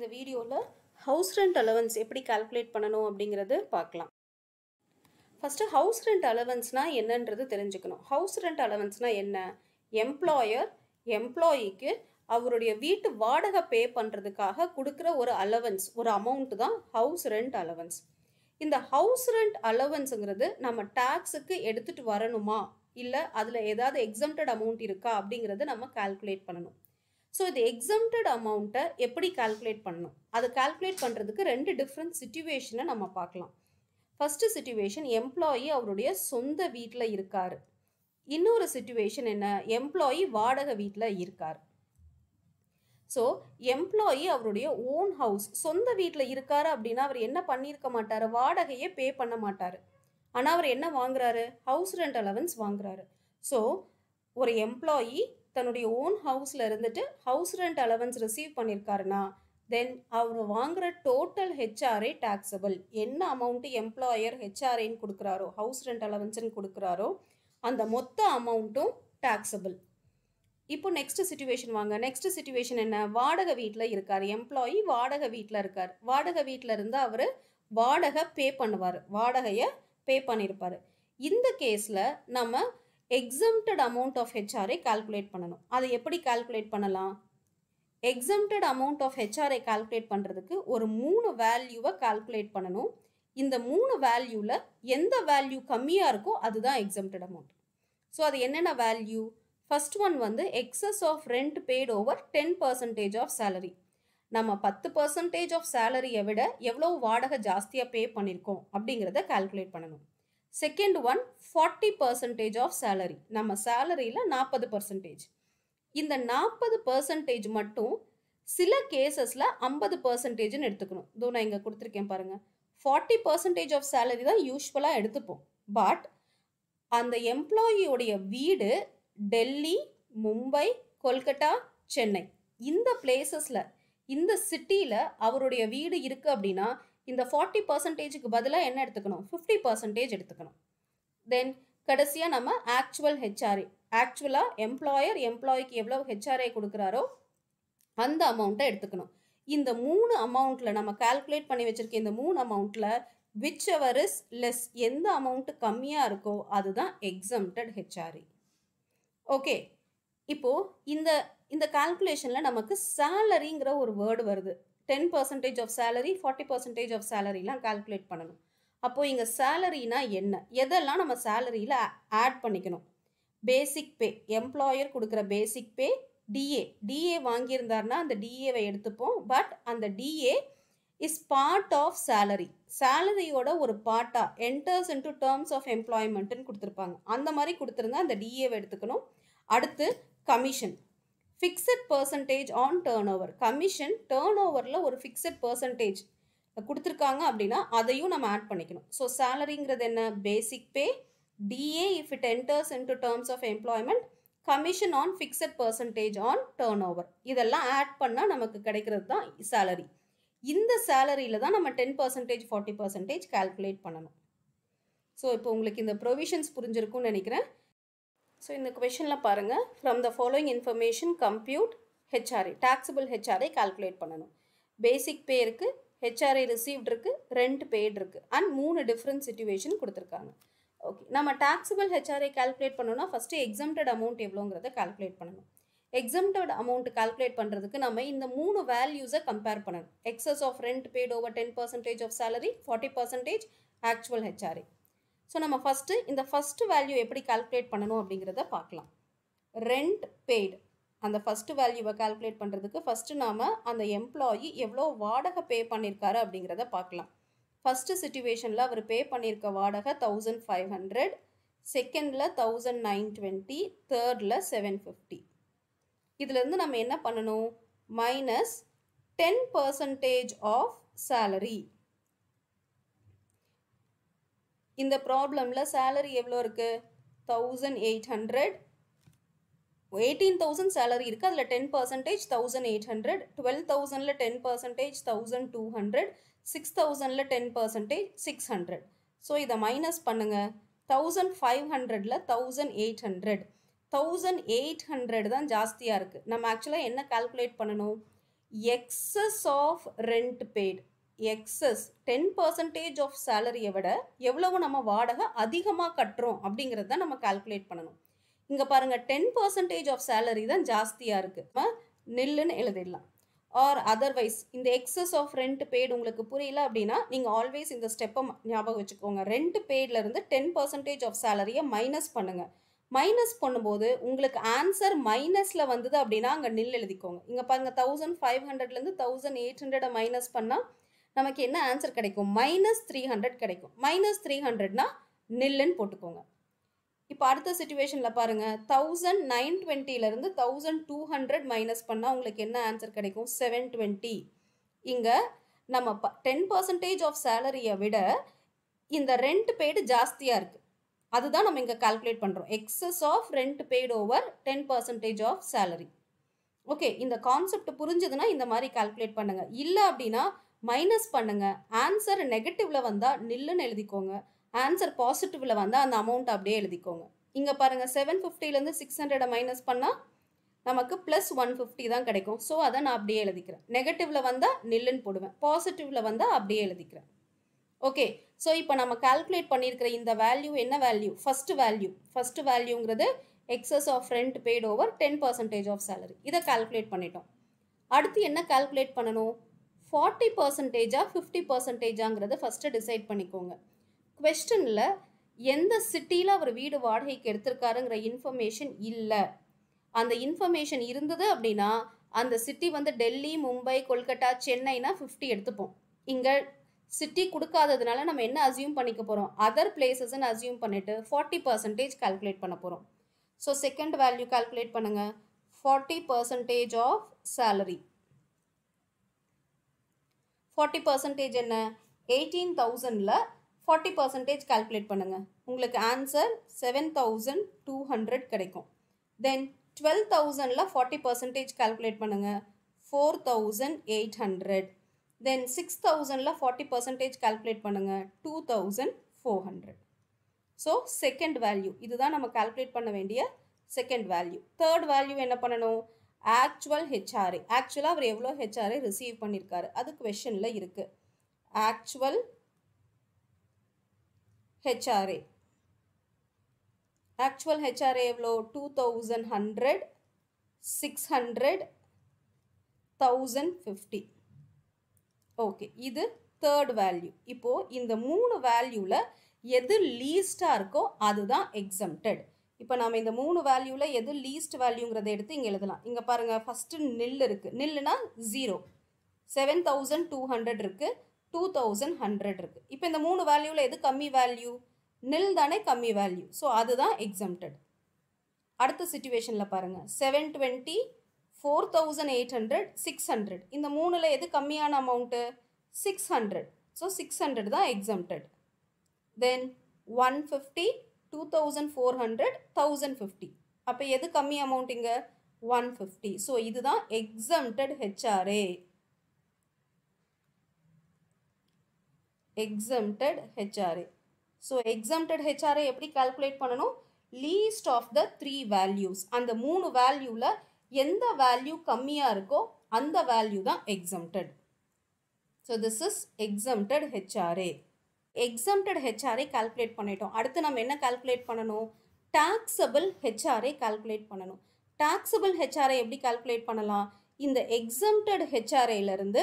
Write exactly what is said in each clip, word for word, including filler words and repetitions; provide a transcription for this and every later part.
இந்த வீடியோல house rent allowance எப்படி கால்குலேட் பண்ணனும் அப்படிங்கறது பார்க்கலாம். First house rent allowance னா என்னன்றது தெரிஞ்சுக்கணும். House rent allowance னா என்ன? Employer employee க்கு அவருடைய வீட்டு வாடகை பே பண்றதுக்காக கொடுக்கிற ஒரு allowance, ஒரு amount தான் house rent allowance. இந்த house rent allowanceங்கிறது நம்ம taxக்கு எடுத்துட்டு வரணுமா இல்ல அதுல ஏதாவது exempted amount இருக்கா அப்படிங்கறது நம்ம கால்குலேட் பண்ணனும். So the exempted amount எப்படி கால்குலேட் பண்ணனும்? அது கால்குலேட் பண்றதுக்கு ரெண்டு different situation நம்ம பார்க்கலாம். First situation employee அவருடைய சொந்த வீட்ல இருக்காரு. இன்னொரு situation என்ன? Employee வாடகை வீட்ல இருக்காரு. So employee அவருடைய own house சொந்த வீட்ல இருக்காரு அப்படினா அவர் என்ன பண்ணிருக்க மாட்டாரு? வாடகையே பே பண்ண மாட்டாரு. ஆனா அவர் என்ன வாங்குறாரு? house rent allowance வாங்குறாரு. So ஒரு employee தன்னுடைய own houseல இருந்துட்டு house rent allowance receive பண்ணிருக்காருனா then அவர் வாங்குற total H R A taxable. என்ன amount employer H R A ன்னு கொடுக்கறாரோ house rent allowance ன்னு கொடுக்கறாரோ அந்த மொத்த amountம் taxable. இப்போ நெக்ஸ்ட் சிச்சுவேஷன் வாங்க. நெக்ஸ்ட் சிச்சுவேஷன் என்ன? வாடகை வீட்ல இருக்கார் எம்ப்ளாயி, வாடகை வீட்ல இருக்கார். வாடகை வீட்ல இருந்து அவரு வாடகை பே பண்ணுவார், வாடகையை பே பண்ணிருப்பார். இந்த கேஸ்ல நம்ம exempted amount of H R A calculate பண்ணனும். அதை எப்படி கால்குலேட் பண்ணலாம்? exempted amount of H R A calculate பண்றதுக்கு ஒரு மூணு வேல்யூவை கால்குலேட் பண்ணனும். இந்த மூணு வேல்யூல எந்த வேல்யூ கம்மியா இருக்கோ அதுதான் exempted amount. சோ அது என்னென்ன வேல்யூ? First one வந்து excess of rent paid over ten percent of salary. நம்ம ten percent of salary எவிட எவ்வளவு வாடகை ஜாஸ்தியா பே பண்ணிருக்கோம் அப்படிங்கறதை கால்குலேட் பண்ணனும். Second one forty percent of salary. நம்ம salaryல forty percent. இந்த forty percent மட்டும் சில கேसेसல fifty percent ன்னு எடுத்துக்கணும். இதோ நான் இங்க கொடுத்திருக்கேன் பாருங்க. forty percent of salary தான் யூசுவலா எடுத்துப்போம். பட் அந்த எம்ப்ளாயி உடைய வீடு டெல்லி, மும்பை, கொல்கத்தா, சென்னை இந்த பிளேசஸ்ல இந்த சிட்டில அவருடைய வீடு இருக்கு அப்படினா இந்த forty percent க்கு பதிலா என்ன எடுத்துக்கணும்? fifty percent எடுத்துக்கணும். தென் கடைசியா நம்ம actual H R A, actually employer employeeக்கு எவ்வளவு H R A கொடுக்கறாரோ அந்த amount எடுத்துக்கணும். இந்த மூணு amountல நம்ம calculate பண்ணி வச்சிருக்க இந்த மூணு amountல whichever is less, எந்த amount கம்மியா இருக்கோ அதுதான் exempted H R A. Okay, இப்போ இந்த இந்த கால்குலேஷன்ல நமக்கு சாலரிங்கற ஒரு வேர்ட் வருது. ten percent of salary, forty percent of salary எல்லாம் கால்குலேட் பண்ணனும். அப்போ இங்க சாலரினா என்ன? எதெல்லாம் நம்ம சாலரியில ஆட் பண்ணிக்கணும்? பேசிக் பே, எம்ப்ளாயர் கொடுக்கிற பேசிக் பே, D A, D A வாங்கி இருந்தாருன்னா அந்த D A வை எடுத்துப்போம். பட் அந்த D A is part of salary. Salaryயோட ஒரு பார்ட்டா enters into terms of employment ன்னு கொடுத்திருப்பாங்க. அந்த மாதிரி கொடுத்திருந்தா அந்த D A வை எடுத்துக்கணும். அடுத்து commission, fixed percentage on turnover. commission turnoverல ஒரு fixed percentage கொடுத்திருக்காங்க அப்படினா அதையும் நம்ம ஆட் பண்ணிக்கணும். சோ salaryங்கிறது என்ன? basic pay, D A if it enters into terms of employment, commission on fixed percentage on turnover. இதெல்லாம் ஆட் பண்ணா நமக்கு கிடைக்கிறது தான் salary. இந்த salaryல தான் நம்ம ten percent forty percent calculate பண்ணனும். சோ இப்போ உங்களுக்கு இந்த provisions புரிஞ்சிருக்கும் நினைக்கிறேன். So, in the question, from the following information, compute H R A, taxable H R A calculate பண்ணனும். Basic pay இருக்கு, H R A received இருக்கு, rent paid இருக்கு and மூணு different situation கொடுத்திருக்காங்க. Okay, நம்ம taxable H R A calculate பண்ணனும்னா first exempted amount எவ்வளவுங்கறதை calculate பண்ணனும். exempted amount calculate பண்றதுக்கு நாம இந்த மூணு values ஐ compare பண்ணனும். excess of rent paid over ten percent of salary, forty percent actual H R A. So, நம்ம first இந்த first value எப்படி calculate பண்ணனும் அப்படிங்கறதை பார்க்கலாம். rent paid அந்த first value ஐ calculate பண்றதுக்கு first நாம அந்த எம்ப்ளாயி எவ்வளவு வாடகை பே பண்ணிருக்காரு அப்படிங்கறதை பார்க்கலாம். first situationல அவர் பே பண்ணிருக்க வாடகை fifteen hundred, secondல nineteen twenty, thirdல seven fifty. இதில இருந்து நம்ம என்ன பண்ணனும்? minus ten percent of salary. இந்த ப்ராப்ளம்ல salary எவ்வளோ இருக்கு? eighteen hundred, eighteen thousand salary இருக்கு. அதுல ten percent eighteen hundred, twelve thousandல ten percent twelve hundred, six thousandல ten percent six hundred. So இத மைனஸ் பண்ணுங்க. fifteen hundredல eighteen hundred, eighteen hundred தான் ஜாஸ்தியா இருக்கு. நம்ம ஆக்சுவலா என்ன கால்குலேட் பண்ணனும்? excess of rent paid. Excess ten percent of salary எவ்வளவு எவ்வளவு நம்ம வாடகை அதிகமா கட்டறோம் அப்படிங்கறத நம்ம கால்குலேட் பண்ணனும். இங்க பாருங்க ten percent of salary தான் ஜாஸ்தியா இருக்கு. நில்லுன்னு எழுதிடலாம். Or otherwise இந்த excess of rent paid உங்களுக்கு புரியல அப்படினா நீங்க always இந்த ஸ்டெப்பை ஞாபகம் வச்சுக்கோங்க. rent paidல இருந்து ten percent of salary minus பண்ணுங்க. மைனஸ் பண்ணும்போது உங்களுக்கு ஆன்சர் மைனஸ்ல வந்தது அப்படினா அங்க நில் எழுதிக்கோங்க. இங்க பாருங்க fifteen hundred ல இருந்து eighteen hundred மைனஸ் பண்ணா நமக்கு என்ன ஆன்சர் கிடைக்கும்? minus three hundred கிடைக்கும். minus three hundred னா நில்லுன்னு போட்டுக்கோங்க. இப்போ அடுத்த சிச்சுவேஷன்ல பாருங்க nineteen twenty ல இருந்து twelve hundred மைனஸ் பண்ணா உங்களுக்கு என்ன ஆன்சர் கிடைக்கும்? seven twenty. இங்க நம்ம ten percent of salary விட இந்த ரெண்ட் பேய்ட் ஜாஸ்தியா இருக்கு. அதுதான் நம்ம இங்க கால்குலேட் பண்றோம். excess of rent paid over ten percent of salary. Okay, இந்த கான்செப்ட் புரிஞ்சதுனா இந்த மாதிரி கால்குலேட் பண்ணுங்க. இல்ல அப்படினா minus பண்ணுங்க. ஆன்சர் நெகட்டிவ்ல வந்தா நில்லுன்னு எழுதிக்கோங்க. ஆன்சர் பாசிட்டிவ்ல வந்தா அந்த அமௌண்ட் அப்படியே எழுதிக்கோங்க. இங்க பாருங்க seven fifty ல இருந்து six hundred மைனஸ் பண்ணா நமக்கு plus one fifty தான் கிடைக்கும். சோ அத நான் அப்படியே எழுதிக்கிறேன். நெகட்டிவ்ல வந்தா நில்லுன்னு போடுவேன். பாசிட்டிவ்ல வந்தா அப்படியே எழுதிக்கிறேன். ஓகே, சோ இப்போ நம்ம கால்குலேட் பண்ணியிருக்கிற இந்த வேல்யூ என்ன வேல்யூ? First value. ஃபர்ஸ்ட் வேல்யூங்கிறது excess of rent paid over ten percent of salary. இத கால்குலேட் பண்ணிட்டோம். அடுத்து என்ன கால்குலேட் பண்ணனும்? forty percent ஆ fifty percent ஆங்கிறது ஃபர்ஸ்ட் டிசைட் பண்ணிக்கோங்க. क्वेश्चनல எந்த சிட்டில அவர் வீடு வாடகைக்கு எடுத்துர்க்காருங்கற இன்ஃபர்மேஷன் இல்ல. அந்த இன்ஃபர்மேஷன் இருந்தது அப்படினா அந்த சிட்டி வந்து டெல்லி, மும்பை, கொல்கத்தா, சென்னைனா fifty எடுத்துப்போம். இங்க சிட்டி கொடுக்காததனால நம்ம என்ன அஸ்யூம் பண்ணிக்க போறோம்? அதர் பிளேसेस ன்னு அஸ்யூம் பண்ணிட்டு forty percent கால்குலேட் பண்ண போறோம். சோ செகண்ட் வேல்யூ கால்குலேட் பண்ணுங்க. forty percent of salary. forty percent என்ன? eighteen thousand ல forty percent calculate பண்ணுங்க. உங்களுக்கு answer seven thousand two hundred கிடைக்கும். Then twelve thousand ல forty percent calculate பண்ணுங்க. four thousand eight hundred. Then six thousand ல forty percent calculate பண்ணுங்க. two thousand four hundred. So second value. இதுதான் நம்ம calculate பண்ண வேண்டிய second value. Third value என்ன பண்ணணும்? actual H R A. actual அவர் எவ்வளோ H R A receive பண்ணிருக்காரு அது questionல இருக்கு. actual H R A actual H R A எவ்வளோ? two thousand one hundred six hundred one thousand fifty. Okay, இது third value. இப்போ இந்த மூணு வேல்யூல எது லீஸ்டா இருக்கோ அதுதான் exempted. இப்போ நாம இந்த மூணு வேல்யூல எது லீஸ்ட் வேல்யூங்கறதை எடுத்து இங்க எழுதலாம். இங்க பாருங்க ஃபர்ஸ்ட் நில் இருக்கு. நில்னா zero. seven thousand two hundred இருக்கு, two thousand one hundred இருக்கு. இப்போ இந்த மூணு வேல்யூல எது கம்மி வேல்யூ? நில் தானே கம்மி வேல்யூ. சோ அதுதான் exempted. அடுத்த சிச்சுவேஷன்ல பாருங்க seven twenty four thousand eight hundred six hundred. இந்த மூணுல எது கம்மியான amount? six hundred. So six hundred தான் exempted. Then one fifty two thousand four hundred one thousand fifty. அப்போ எது கம்மி அமௌண்ட்? இங்க one fifty. ஸோ இதுதான் exempted H R A. exempted H R A. So exempted H R A எப்படி calculate பண்ணணும்? least of the three values. அந்த மூணு வேல்யூல எந்த வேல்யூ கம்மியா இருக்கோ அந்த வேல்யூ தான் exempted. So this is exempted H R A. exempted H R A calculate பண்ணிட்டோம். அடுத்து நம்ம என்ன calculate பண்ணனும்? taxable H R A calculate பண்ணனும். taxable H R A எப்படி calculate பண்ணலாம்? இந்த exempted H R A ல இருந்து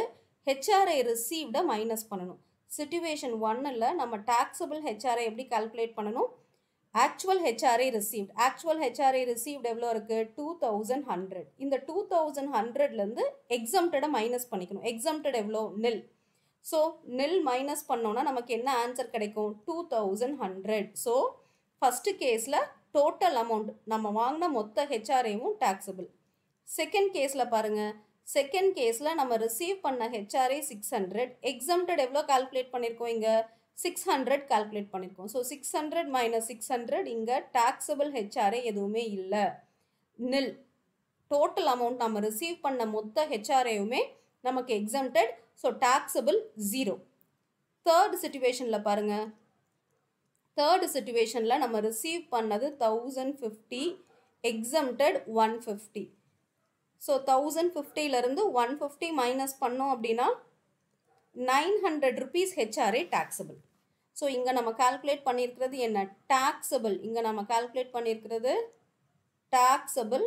H R A received minus பண்ணனும். situation one ல நம்ம taxable H R A எப்படி calculate பண்ணனும்? actual H R A received. actual H R A received எவ்வளவு இருக்கு? two thousand one hundred. இந்த two thousand one hundred ல இருந்து exempted minus பண்ணிக்கணும். exempted எவ்வளவு? nil. So nil minus பண்ணோம்னா நமக்கு என்ன ஆன்சர் கிடைக்கும்? two thousand one hundred. So first caseல total amount நம்ம வாங்கின மொத்த H R A-வும் taxable. second caseல பாருங்க, second caseல நம்ம receive பண்ண H R A six hundred. exempted எவ்வளோ கால்குலேட் பண்ணிருக்கோம்? இங்க six hundred கால்குலேட் பண்ணிருக்கோம். So six hundred minus six hundred. இங்க taxable H R A எதுவுமே இல்ல, nil. total amount நம்ம receive பண்ண மொத்த H R A-வுமே நமக்கு exempted. So taxable zero. third situationல பாருங்க, third situationல நம்ம receive பண்ணது one thousand fifty, exempted one fifty. So one thousand fifty லருந்து one hundred fifty minus பண்ணோம் அப்படினா nine hundred rupees H R A taxable. So இங்க நம்ம calculate பண்ணிருக்கிறது என்ன taxable. இங்க நம்ம calculate பண்ணிருக்கிறது taxable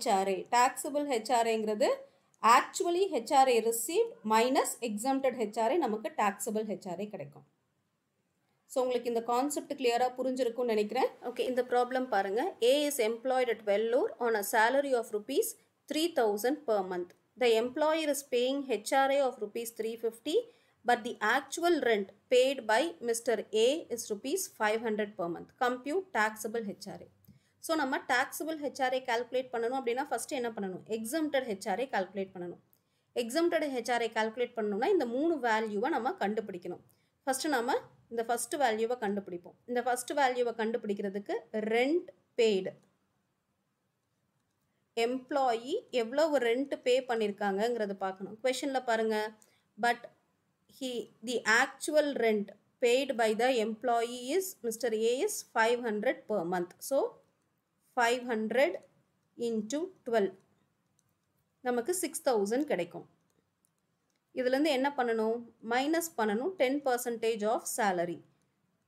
H R A. Taxable H R A இங்கிறது actually H R A received minus exempted H R A நமக்கு taxable H R A கிடைக்கும். So, உங்களுக்கு இந்த concept clear-ஆ புரிஞ்சிருக்கும் நினைக்கிறேன். Okay, இந்த problem பாருங்க. A is employed at Vellore on a salary of rupees three thousand per month. The employer is paying H R A of rupees three hundred fifty, but the actual rent paid by Mister A is rupees five hundred per month. Compute taxable H R A. So, நம்ம taxable H R A calculate பண்ணணும் அப்படின்னா first என்ன பண்ணணும்? Exempted H R A calculate பண்ணணும். Exempted H R A calculate பண்ணணும்னா இந்த மூணு value-வை நம்ம கண்டுபிடிக்கணும். First நம்ம இந்த first value வை கண்டுபிடிப்போம். இந்த first value வை கண்டுபிடிக்கிறதுக்கு rent paid. Employee எவ்வளவு rent pay பண்ணிருக்காங்கங்கறத பார்க்கணும். Questionல பாருங்க but he the actual rent paid by the employee is Mister A is five hundred per month. So five hundred into twelve நமக்கு six thousand கிடைக்கும். இதிலிருந்து என்ன பண்ணணும் minus பண்ணணும் ten percent of salary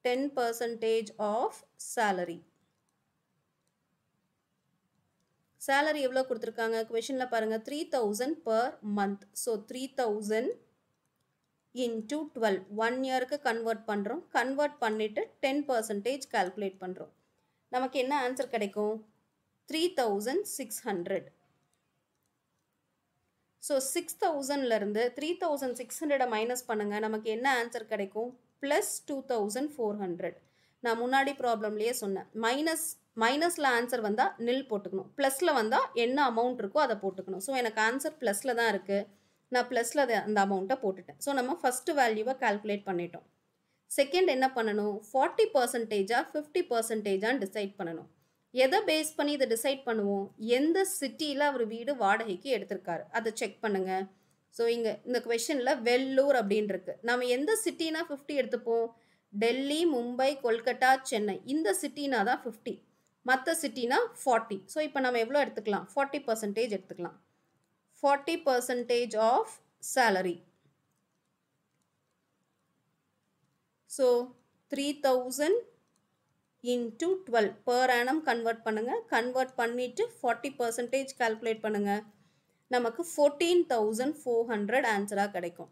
ten percent of salary salary எவ்வளவு கொடுத்திருக்காங்க questionல பாருங்க three thousand per month. So three thousand into twelve one year க்கு convert பண்றோம் convert பண்ணிட்டு ten percent calculate பண்றோம் நமக்கு என்ன answer கிடைக்கும் three thousand six hundred. So six thousand லருந்து three thousand six hundred minus பண்ணுங்க நமக்கு என்ன answer கிடைக்கும் plus two thousand four hundred. நான் முன்னாடி problemலியே சொன்னேன் minus minusல answer வந்தா nil போட்டுக்கணும் plusல வந்தா என்ன amount இருக்கோ அதை போட்டுக்கணும். So எனக்கு answer plusல தான் இருக்கு நான் plusல அந்த amount போட்டுட்டேன். So நம்ம first value-வை calculate பண்ணிட்டோம். Second என்ன பண்ணணும் forty percent-ஆ fifty percent-ஆ decide பண்ணணும். எதை பேஸ் பண்ணி இதை டிசைட் பண்ணுவோம் எந்த சிட்டியில் அவர் வீடு வாடகைக்கு எடுத்திருக்காரு அதை செக் பண்ணுங்க. ஸோ இங்கே இந்த கொஷனில் வெள்ளூர் அப்படின்னு இருக்கு. நம்ம எந்த சிட்டினா ஃபிஃப்டி எடுத்துப்போம் டெல்லி மும்பை கொல்கட்டா சென்னை இந்த சிட்டினா தான் ஃபிஃப்டி மற்ற சிட்டினா ஃபார்ட்டி. ஸோ இப்போ நம்ம எவ்வளோ எடுத்துக்கலாம் ஃபார்ட்டி பர்சன்டேஜ் எடுத்துக்கலாம் forty percentage of salary. So three thousand into twelve per annum convert பண்ணுங்க convert பண்ணிட்டு forty percent calculate பண்ணுங்க நமக்கு fourteen thousand four hundred answer கிடைக்கும்.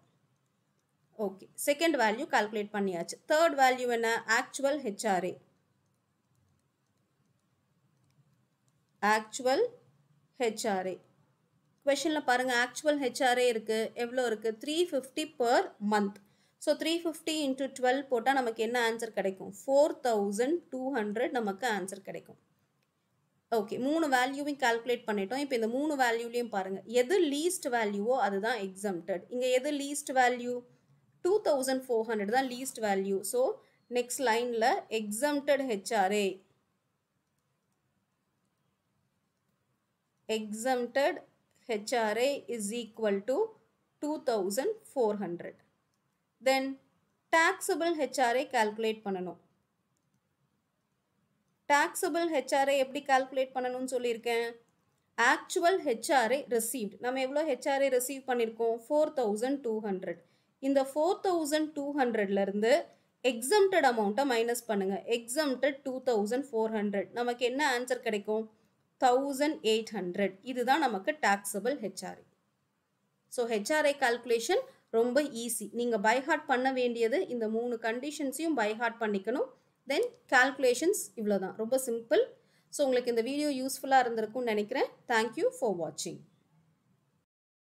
Okay, second value calculate பண்ணியாச்சு. Third value என்ன actual H R A actual H R A questionல பாருங்க actual H R A இருக்கு எவ்வளோ இருக்கு three hundred fifty per month. So three hundred fifty into twelve போட்டா நமக்கு என்ன answer கிடைக்கும் four thousand two hundred நமக்கு answer கிடைக்கும். Okay, மூணு வேல்யூவையும் கால்குலேட் பண்ணிட்டோம். இப்போ இந்த மூணு வேல்யூலயும் பாருங்க எது லீஸ்ட் வேல்யூவோ அதுதான் exempted. இங்க எது least value two thousand four hundred தான் லீஸ்ட் வேல்யூ. ஸோ நெக்ஸ்ட் லைன்ல exempted H R A exempted H R A is equal to two thousand four hundred. Then taxable H R A calculate பண்ணணும். Taxable H R A எப்படி calculate பண்ணணும் சொல்லியிருக்கேன் actual H R A received நம்ம எவ்வளோ H R A receive பண்ணியிருக்கோம் four thousand two hundred. இந்த four thousand two hundred இருந்து exempted amount minus பண்ணுங்க exempted two thousand four hundred நமக்கு என்ன answer கிடைக்கும் one thousand eight hundred. இதுதான் நமக்கு taxable H R A. So H R A calculation ரொம்ப ஈஸி. நீங்கள் பை ஹார்ட் பண்ண வேண்டியது இந்த மூணு கண்டிஷன்ஸையும் பை ஹார்ட் பண்ணிக்கணும். தென் கால்குலேஷன்ஸ் இவ்வளோதான் ரொம்ப சிம்பிள். ஸோ உங்களுக்கு இந்த வீடியோ யூஸ்ஃபுல்லாக இருந்திருக்கும்னு நினைக்கிறேன். தேங்க்யூ ஃபார் வாட்சிங்.